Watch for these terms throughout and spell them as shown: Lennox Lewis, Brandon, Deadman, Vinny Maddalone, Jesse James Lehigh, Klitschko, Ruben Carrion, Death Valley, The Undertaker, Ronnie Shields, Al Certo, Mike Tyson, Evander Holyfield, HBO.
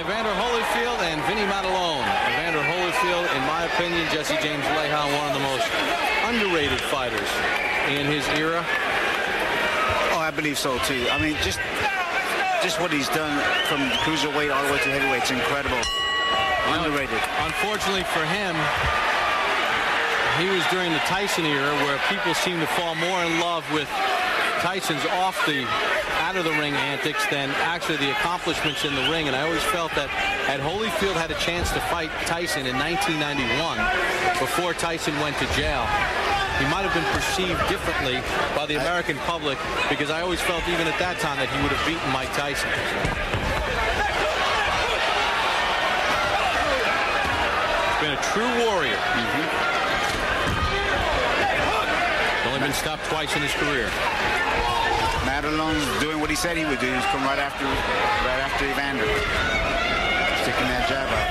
Evander Holyfield and Vinny Maddalone. Evander Holyfield, in my opinion, Jesse James Lehigh, one of the most underrated fighters in his era. Oh, I believe so, too. I mean, just what he's done from cruiserweight all the way to heavyweight, it's incredible. Underrated. Unfortunately for him, he was during the Tyson era, where people seemed to fall more in love with Tyson's out of the ring antics than actually the accomplishments in the ring. And I always felt that had Holyfield had a chance to fight Tyson in 1991, before Tyson went to jail, he might have been perceived differently by the American public, because I always felt even at that time that he would have beaten Mike Tyson. He's been a true warrior. Only been stopped twice in his career. Maddalone's doing what he said he would do. He's come right after Evander, sticking that jab out.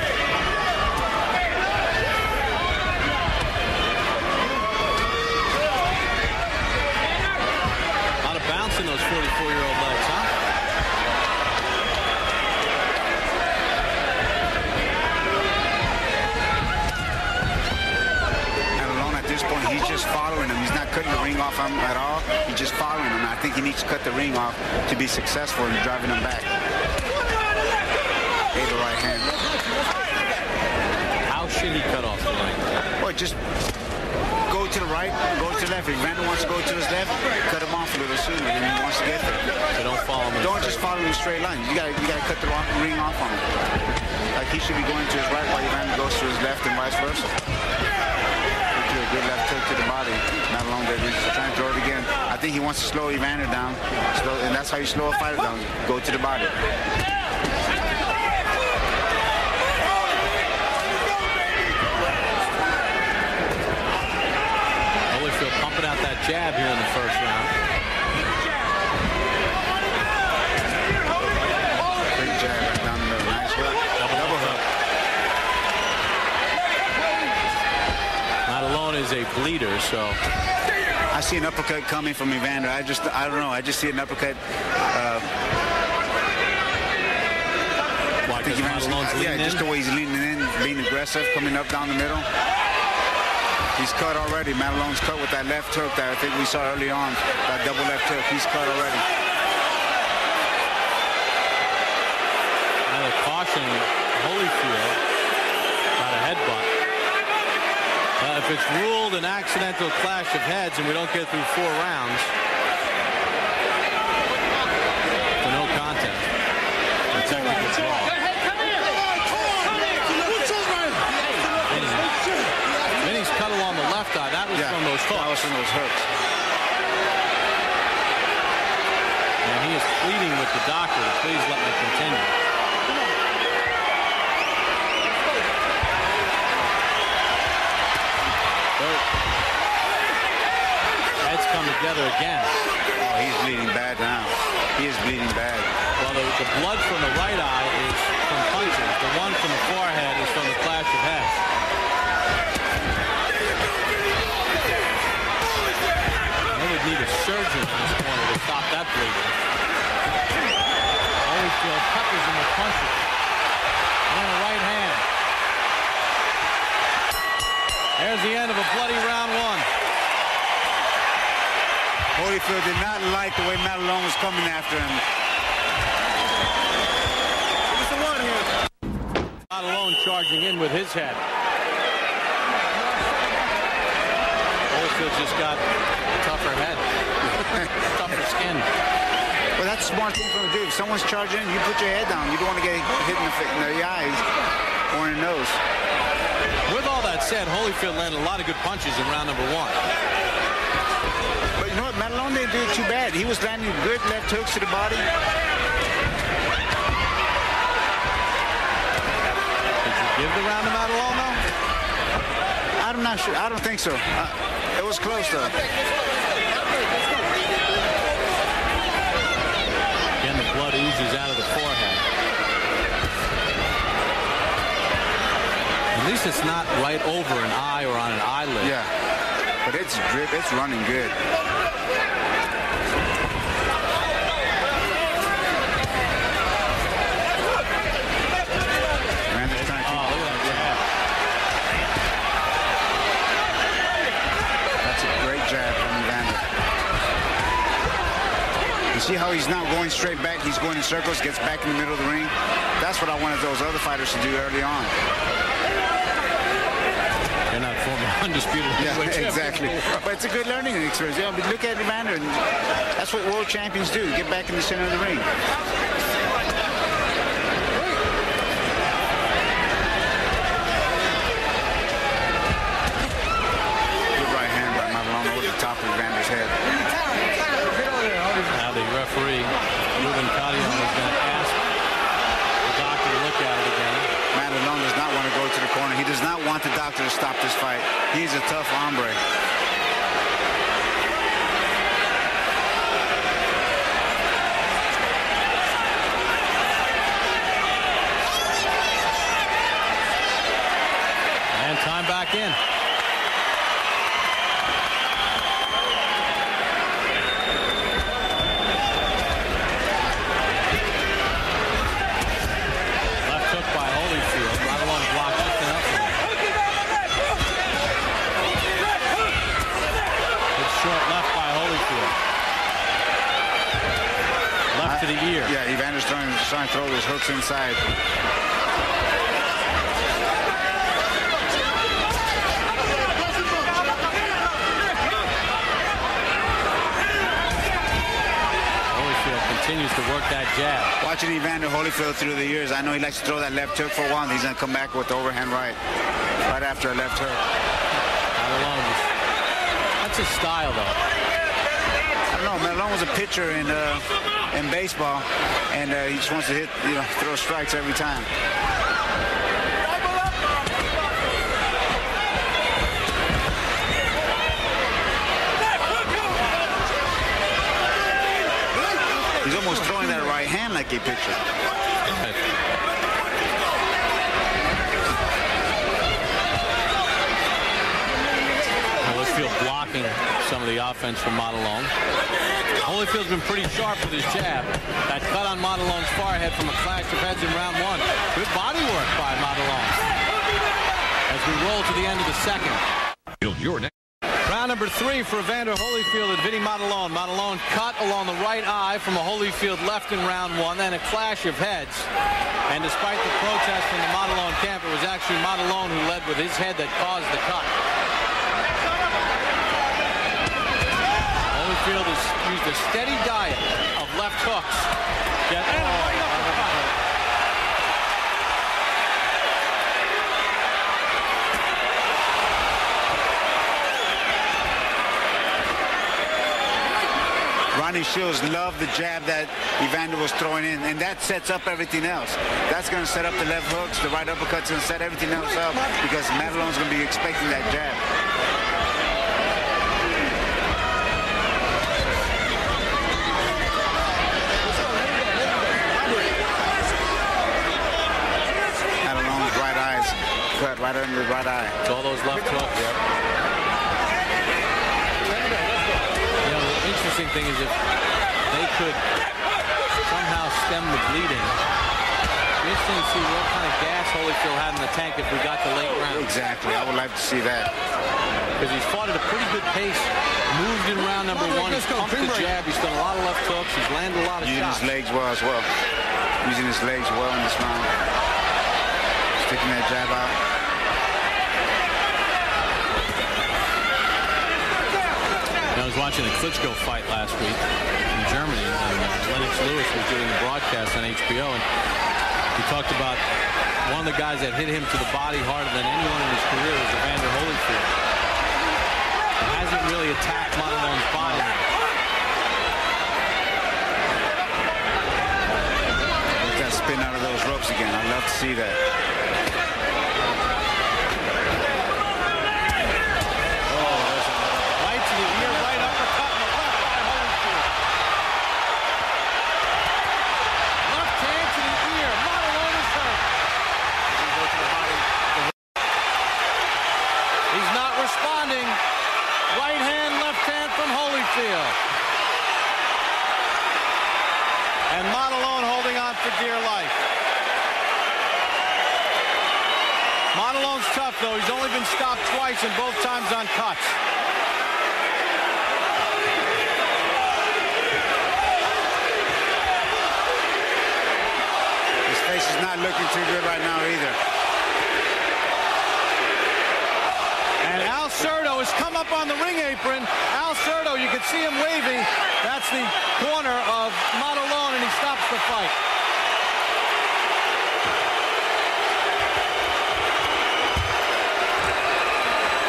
A lot of bounce in those 44-year-old legs, huh? Maddalone at this point, he's just following him. He's not cutting the ring off him at all. He's just following him. I think he needs to cut the ring off to be successful in driving him back. Hey, the right hand. How should he cut off the ring? Well, just go to the right, go to the left. If Brandon wants to go to his left, cut him off a little sooner than he wants to get there. So don't follow him. Don't just follow him in straight lines. You gotta cut the ring off on him. Like, he should be going to his right while Brandon goes to his left, and vice versa. Good left hook to the body. Maddalone there, he's trying to throw it again. I think he wants to slow Evander down, and that's how you slow a fighter down. Go to the body. Holyfield pumping out that jab here in the first round. Big jab right down the middle. Nice hook. Double hook. Maddalone is a bleeder, so I see an uppercut coming from Evander. I don't know. I just see an uppercut. Why? Just the way he's leaning in, being aggressive, coming up down the middle. He's cut already. Maddalone's cut with that left hook that I think we saw early on. That double left hook. He's cut already. Another caution, Holyfield. Got a headbutt. If it's ruled an accidental clash of heads and we don't get through 4 rounds, it's a no contest. A technical draw. Vinny's cut along the left eye. That was from those hooks. That was from those hooks. And he is pleading with the doctor to please let me continue. Come together again. Oh, he's bleeding bad now. He is bleeding bad. Well, the blood from the right eye is from punches. The one from the forehead is from the clash of heads. They would need a surgeon in this corner to stop that bleeding. Holyfield peppers him with punches. And a right hand. There's the end of a bloody round 1. Holyfield did not like the way Maddalone was coming after him. He's the one here. Maddalone charging in with his head. Holyfield just got a tougher head, tougher skin. Well, that's a smart thing for him to do. If someone's charging, you put your head down. You don't want to get hit in the eyes or in the nose. With all that said, Holyfield landed a lot of good punches in round 1. Maddalone didn't do it too bad. He was landing good left hooks to the body. Did you give the round to Maddalone, though? I'm not sure. I don't think so. It was close, though. Again, the blood oozes out of the forehead. At least it's not right over an eye or on an eyelid. Yeah. But it's drip. It's running good. know he's not going straight back. He's going in circles, gets back in the middle of the ring. That's what I wanted those other fighters to do early on. They're not former undisputed heavyweight champions. Exactly. But it's a good learning experience. Yeah, but look at Evander. That's what world champions do, get back in the center of the ring. Top of Vander's head. Now the referee, Ruben Carrion, is going to ask the doctor to look at it again. Maddalone does not want to go to the corner. He does not want the doctor to stop this fight. He's a tough hombre. And time back in. To the ear. Yeah, Evander's trying to throw his hooks inside. Holyfield continues to work that jab. Watching Evander Holyfield through the years, I know he likes to throw that left hook for a while, and he's going to come back with the overhand right after a left hook. That's his style, though. I don't know, Maddalone was a pitcher in baseball, and he just wants to hit, you know, throw strikes every time. He's almost throwing that right hand like a pitcher. Blocking some of the offense from Maddalone. Holyfield's been pretty sharp with his jab. That cut on Maddalone's forehead from a clash of heads in round one. Good body work by Maddalone. As we roll to the end of the second. Round number three for Evander Holyfield and Vinny Maddalone. Maddalone cut along the right eye from a Holyfield left in round one, then a clash of heads. And despite the protest from the Maddalone camp, it was actually Maddalone who led with his head that caused the cut. Holyfield has used a steady diet of left hooks. Get and right uppercut. Ronnie Shields loved the jab that Evander was throwing in, and that sets up everything else. That's going to set up the left hooks, the right uppercut's going to set everything else up because Maddalone's going to be expecting that jab. Cut right under the right eye. It's all those left hooks. Yep. You know, the interesting thing is if they could somehow stem the bleeding, interesting to see what kind of gas Holyfield had in the tank if we got to late round. Exactly. I would like to see that. Because he's fought at a pretty good pace. Moved in round number one. He's pumped the jab. He's done a lot of left hooks. He's landed a lot of shots. Using his legs well as well. Using his legs well in this round. Sticking that jab out. I was watching the Klitschko fight last week in Germany, and Lennox Lewis was doing the broadcast on HBO, and he talked about one of the guys that hit him to the body harder than anyone in his career was Evander Holyfield. He hasn't really attacked Maddalone's body. Look at that spin out of those ropes again. I'd love to see that. And Maddalone holding on for dear life. Maddalone's tough, though. He's only been stopped twice and both times on cuts. face is not looking too good right now either. And Al Certo has come up on the ring apron. Al Certo, you can see him waving. That's the corner of Maddalone, and he stops the fight.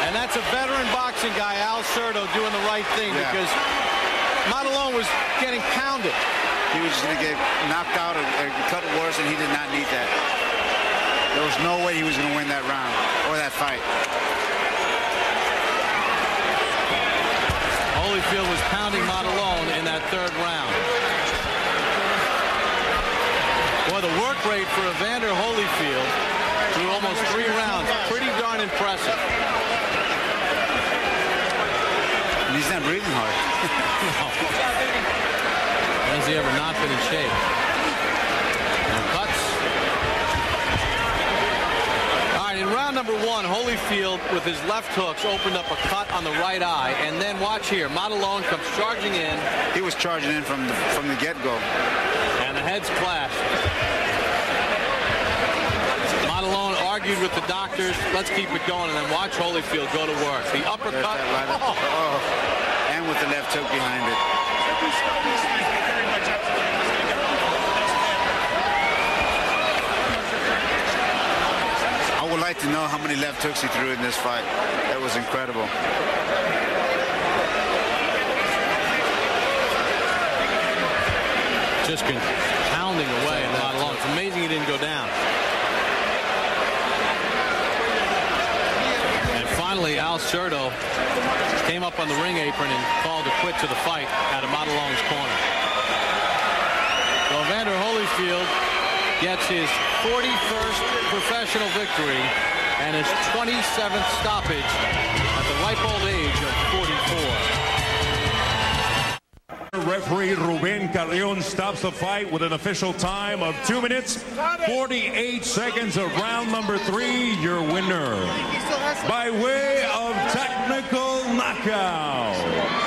And that's a veteran boxing guy, Al Certo, doing the right thing, yeah, because Maddalone was getting pounded. He was just going to get knocked out or cut worse, and he did not need that. There was no way he was going to win that round or that fight. Holyfield was pounding Maddalone in that third round. Boy, the work rate for Evander Holyfield through almost 3 rounds, pretty darn impressive. And he's not breathing hard. No. Has he ever not been in shape? No cuts. All right, in round number 1, Holyfield with his left hooks opened up a cut on the right eye, and then watch here, Maddalone comes charging in. He was charging in from the get-go. And the heads clashed. Maddalone argued with the doctors, let's keep it going, and then watch Holyfield go to work. The uppercut. Right up. Oh. And with the left hook behind it. I would like to know how many left hooks he threw in this fight. That was incredible. Just been pounding away a lot long. It's amazing he didn't go down. And finally, Al Certo came up on the ring apron and called a quit to the fight out of Maddalone's corner. So Evander Holyfield gets his 41st professional victory and his 27th stoppage at the ripe old age of 44. Referee Ruben Carrion stops the fight with an official time of 2 minutes, 48 seconds of round number 3. Your winner by way of technical knockout.